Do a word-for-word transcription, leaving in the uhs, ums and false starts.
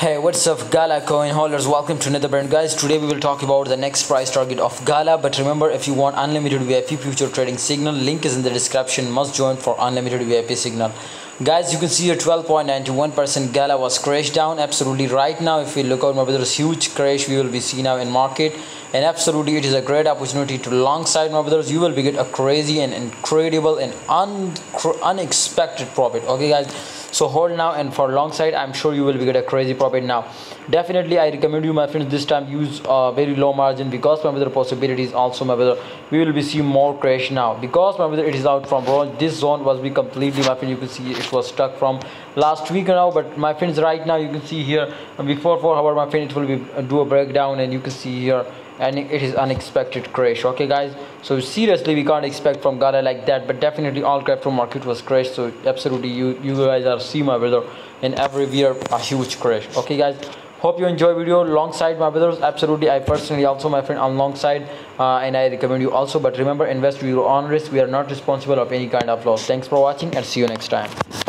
Hey, what's up Gala coin holders, welcome to another brand guys. Today we will talk about the next price target of Gala, but remember, if you want unlimited V I P future trading signal, link is in the description. Must join for unlimited V I P signal. Guys, you can see here twelve point nine one percent Gala was crashed down. Absolutely right now, if we look out, my brothers, huge crash we will be seeing now in market, and absolutely it is a great opportunity to long side, my brothers. You will be get a crazy and incredible and un unexpected profit. Okay guys, so hold now, and for long side I'm sure you will be get a crazy profit. Now definitely I recommend you, my friends, this time use uh, very low margin, because my brother possibilities also, my brother, we will be seeing more crash now, because my brother it is out from range. This zone was be completely, my friend, you can see it was stuck from last week now, but my friends right now you can see here before four hour, my friend, it will be uh, do a breakdown, and you can see here, and it is unexpected crash. Okay guys, so seriously we can't expect from Gala like that, but definitely all crypto market was crashed, so absolutely you you guys are see, my brother, and everywhere a huge crash. Okay guys, hope you enjoy video. Long side, my brothers, absolutely I personally also, my friend, on long side, uh, and I recommend you also, but remember, invest your own risk. We are not responsible of any kind of loss. Thanks for watching, and see you next time.